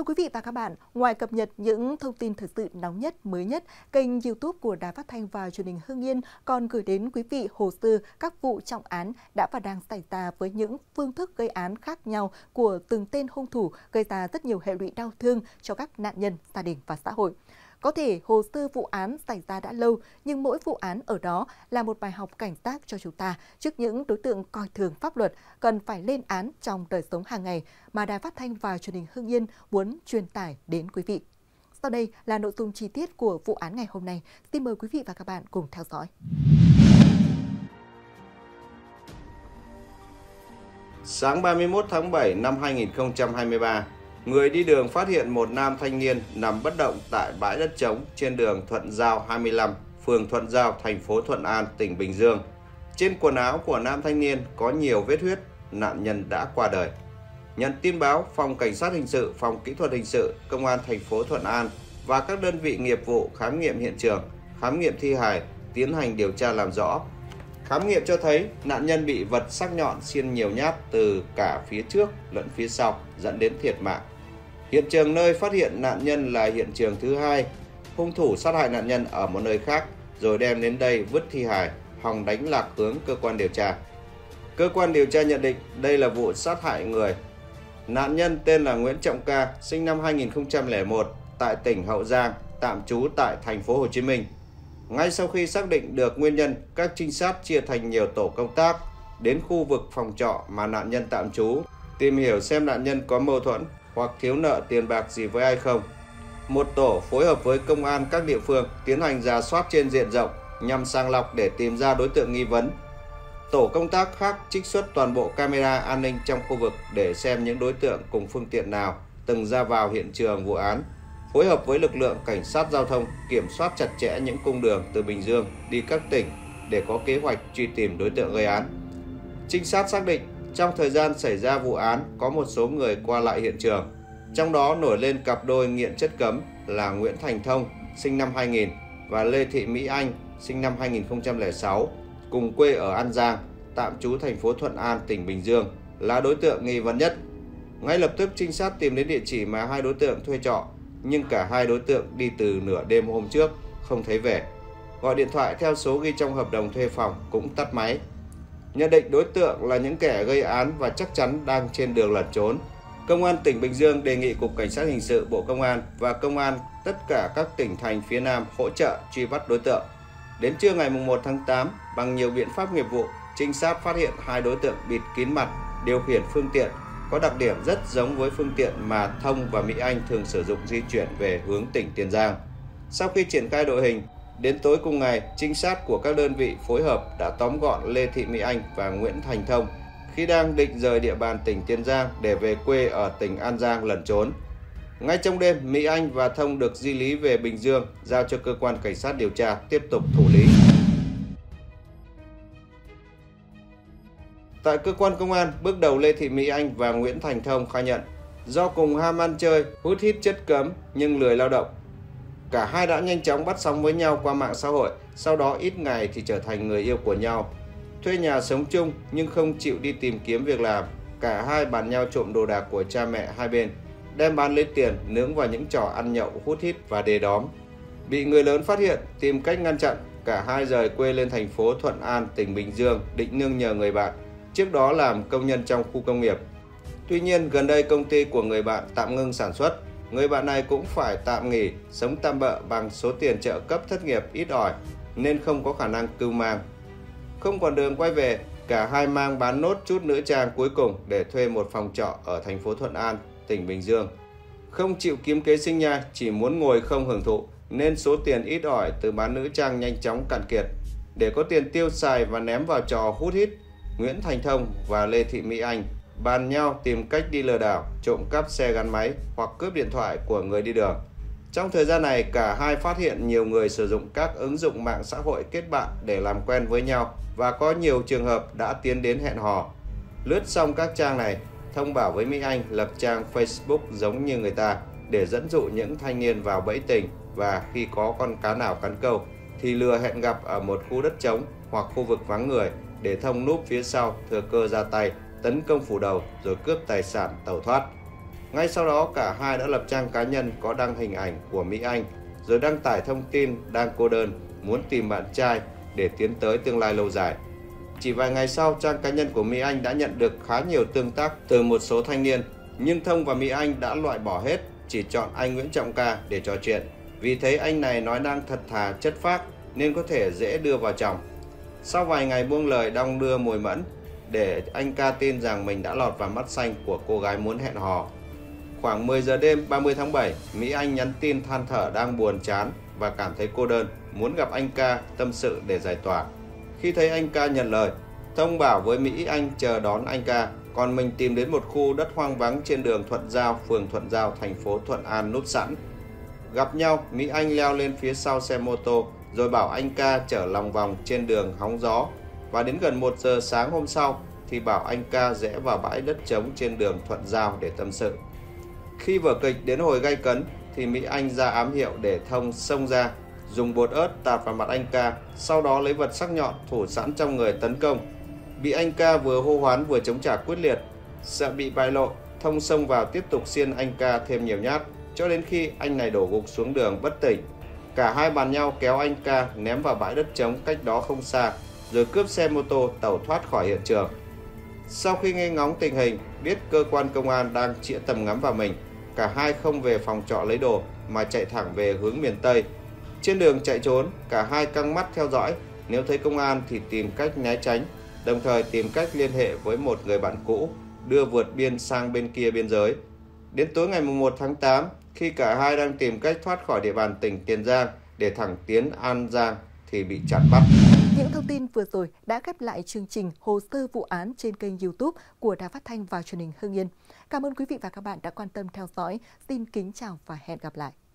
Thưa quý vị và các bạn, ngoài cập nhật những thông tin thời sự nóng nhất, mới nhất, kênh YouTube của Đài Phát thanh và Truyền hình Hưng Yên còn gửi đến quý vị hồ sơ các vụ trọng án đã và đang xảy ra với những phương thức gây án khác nhau của từng tên hung thủ, gây ra rất nhiều hệ lụy đau thương cho các nạn nhân, gia đình và xã hội. Có thể hồ sơ vụ án xảy ra đã lâu, nhưng mỗi vụ án ở đó là một bài học cảnh giác cho chúng ta trước những đối tượng coi thường pháp luật cần phải lên án trong đời sống hàng ngày mà Đài Phát thanh và Truyền hình Hưng Yên muốn truyền tải đến quý vị. Sau đây là nội dung chi tiết của vụ án ngày hôm nay. Xin mời quý vị và các bạn cùng theo dõi. Sáng 31 tháng 7 năm 2023, người đi đường phát hiện một nam thanh niên nằm bất động tại bãi đất trống trên đường Thuận Giao 25, phường Thuận Giao, thành phố Thuận An, tỉnh Bình Dương. Trên quần áo của nam thanh niên có nhiều vết huyết, nạn nhân đã qua đời. Nhận tin báo, Phòng Cảnh sát Hình sự, Phòng Kỹ thuật Hình sự, Công an thành phố Thuận An và các đơn vị nghiệp vụ khám nghiệm hiện trường, khám nghiệm thi hài, tiến hành điều tra làm rõ. Khám nghiệm cho thấy nạn nhân bị vật sắc nhọn xiên nhiều nhát từ cả phía trước lẫn phía sau, dẫn đến thiệt mạng. Hiện trường nơi phát hiện nạn nhân là hiện trường thứ hai. Hung thủ sát hại nạn nhân ở một nơi khác rồi đem đến đây vứt thi hài, hòng đánh lạc hướng cơ quan điều tra. Cơ quan điều tra nhận định đây là vụ sát hại người. Nạn nhân tên là Nguyễn Trọng Cà, sinh năm 2001 tại tỉnh Hậu Giang, tạm trú tại thành phố Hồ Chí Minh. Ngay sau khi xác định được nguyên nhân, các trinh sát chia thành nhiều tổ công tác đến khu vực phòng trọ mà nạn nhân tạm trú, tìm hiểu xem nạn nhân có mâu thuẫn hoặc thiếu nợ tiền bạc gì với ai không. Một tổ phối hợp với công an các địa phương tiến hành rà soát trên diện rộng nhằm sàng lọc để tìm ra đối tượng nghi vấn. Tổ công tác khác trích xuất toàn bộ camera an ninh trong khu vực để xem những đối tượng cùng phương tiện nào từng ra vào hiện trường vụ án, phối hợp với lực lượng cảnh sát giao thông kiểm soát chặt chẽ những cung đường từ Bình Dương đi các tỉnh để có kế hoạch truy tìm đối tượng gây án. Trinh sát xác định trong thời gian xảy ra vụ án có một số người qua lại hiện trường, trong đó nổi lên cặp đôi nghiện chất cấm là Nguyễn Thành Thông, sinh năm 2000 và Lê Thị Mỹ Anh, sinh năm 2006, cùng quê ở An Giang, tạm trú thành phố Thuận An, tỉnh Bình Dương, là đối tượng nghi vấn nhất. Ngay lập tức trinh sát tìm đến địa chỉ mà hai đối tượng thuê trọ, nhưng cả hai đối tượng đi từ nửa đêm hôm trước không thấy về. Gọi điện thoại theo số ghi trong hợp đồng thuê phòng cũng tắt máy. Nhận định đối tượng là những kẻ gây án và chắc chắn đang trên đường lẩn trốn, Công an tỉnh Bình Dương đề nghị Cục Cảnh sát Hình sự Bộ Công an và Công an tất cả các tỉnh thành phía Nam hỗ trợ truy bắt đối tượng. Đến trưa ngày 1 tháng 8, bằng nhiều biện pháp nghiệp vụ, trinh sát phát hiện hai đối tượng bịt kín mặt, điều khiển phương tiện có đặc điểm rất giống với phương tiện mà Thông và Mỹ Anh thường sử dụng di chuyển về hướng tỉnh Tiền Giang. Sau khi triển khai đội hình, đến tối cùng ngày, trinh sát của các đơn vị phối hợp đã tóm gọn Lê Thị Mỹ Anh và Nguyễn Thành Thông khi đang định rời địa bàn tỉnh Tiền Giang để về quê ở tỉnh An Giang lẩn trốn. Ngay trong đêm, Mỹ Anh và Thông được di lý về Bình Dương, giao cho cơ quan cảnh sát điều tra tiếp tục thụ lý. Tại cơ quan công an, bước đầu Lê Thị Mỹ Anh và Nguyễn Thành Thông khai nhận do cùng ham ăn chơi, hút hít chất cấm nhưng lười lao động. Cả hai đã nhanh chóng bắt sóng với nhau qua mạng xã hội, sau đó ít ngày thì trở thành người yêu của nhau. Thuê nhà sống chung nhưng không chịu đi tìm kiếm việc làm, cả hai bàn nhau trộm đồ đạc của cha mẹ hai bên, đem bán lấy tiền nướng vào những trò ăn nhậu, hút hít và đê đóm. Bị người lớn phát hiện, tìm cách ngăn chặn, cả hai rời quê lên thành phố Thuận An, tỉnh Bình Dương định nương nhờ người bạn, trước đó làm công nhân trong khu công nghiệp. Tuy nhiên, gần đây công ty của người bạn tạm ngưng sản xuất, người bạn này cũng phải tạm nghỉ, sống tạm bợ bằng số tiền trợ cấp thất nghiệp ít ỏi nên không có khả năng cưu mang. Không còn đường quay về, cả hai mang bán nốt chút nữ trang cuối cùng để thuê một phòng trọ ở thành phố Thuận An, tỉnh Bình Dương. Không chịu kiếm kế sinh nhai, chỉ muốn ngồi không hưởng thụ nên số tiền ít ỏi từ bán nữ trang nhanh chóng cạn kiệt. Để có tiền tiêu xài và ném vào trò hút hít, Nguyễn Thành Thông và Lê Thị Mỹ Anh bàn nhau tìm cách đi lừa đảo, trộm cắp xe gắn máy hoặc cướp điện thoại của người đi đường. Trong thời gian này, cả hai phát hiện nhiều người sử dụng các ứng dụng mạng xã hội kết bạn để làm quen với nhau và có nhiều trường hợp đã tiến đến hẹn hò. Lướt xong các trang này, Thông bảo với Mỹ Anh lập trang Facebook giống như người ta để dẫn dụ những thanh niên vào bẫy tình, và khi có con cá nào cắn câu thì lừa hẹn gặp ở một khu đất trống hoặc khu vực vắng người để Thông núp phía sau, thừa cơ ra tay, tấn công phủ đầu rồi cướp tài sản tẩu thoát. Ngay sau đó, cả hai đã lập trang cá nhân có đăng hình ảnh của Mỹ Anh, rồi đăng tải thông tin đang cô đơn, muốn tìm bạn trai để tiến tới tương lai lâu dài. Chỉ vài ngày sau, trang cá nhân của Mỹ Anh đã nhận được khá nhiều tương tác từ một số thanh niên, nhưng Thông và Mỹ Anh đã loại bỏ hết, chỉ chọn anh Nguyễn Trọng Cà để trò chuyện. Vì thấy anh này nói năng thật thà, chất phác nên có thể dễ đưa vào chồng. Sau vài ngày buông lời đong đưa mùi mẫn, để anh Ca tin rằng mình đã lọt vào mắt xanh của cô gái muốn hẹn hò. Khoảng 10 giờ đêm 30 tháng 7, Mỹ Anh nhắn tin than thở đang buồn chán và cảm thấy cô đơn, muốn gặp anh Ca tâm sự để giải tỏa. Khi thấy anh Ca nhận lời, Thông bảo với Mỹ Anh chờ đón anh Ca, còn mình tìm đến một khu đất hoang vắng trên đường Thuận Giao, phường Thuận Giao, thành phố Thuận An núp sẵn. Gặp nhau, Mỹ Anh leo lên phía sau xe mô tô, rồi bảo anh Ca chở lòng vòng trên đường hóng gió. Và đến gần 1 giờ sáng hôm sau, thì bảo anh Ca rẽ vào bãi đất trống trên đường Thuận Giao để tâm sự. Khi vở kịch đến hồi gay cấn, thì Mỹ Anh ra ám hiệu để Thông xông ra, dùng bột ớt tạt vào mặt anh Ca, sau đó lấy vật sắc nhọn thủ sẵn trong người tấn công. Bị anh Ca vừa hô hoán vừa chống trả quyết liệt, sợ bị bại lộ, Thông xông vào tiếp tục xiên anh Ca thêm nhiều nhát, cho đến khi anh này đổ gục xuống đường bất tỉnh. Cả hai bàn nhau kéo anh Ca ném vào bãi đất trống cách đó không xa, rồi cướp xe mô tô tẩu thoát khỏi hiện trường. Sau khi nghe ngóng tình hình, biết cơ quan công an đang chĩa tầm ngắm vào mình, cả hai không về phòng trọ lấy đồ mà chạy thẳng về hướng miền Tây. Trên đường chạy trốn, cả hai căng mắt theo dõi, nếu thấy công an thì tìm cách né tránh, đồng thời tìm cách liên hệ với một người bạn cũ, đưa vượt biên sang bên kia biên giới. Đến tối ngày 1 tháng 8, khi cả hai đang tìm cách thoát khỏi địa bàn tỉnh Tiền Giang để thẳng tiến An Giang thì bị chặn bắt. Những thông tin vừa rồi đã khép lại chương trình Hồ sơ vụ án trên kênh YouTube của Đài Phát thanh và Truyền hình Hưng Yên. Cảm ơn quý vị và các bạn đã quan tâm theo dõi. Xin kính chào và hẹn gặp lại.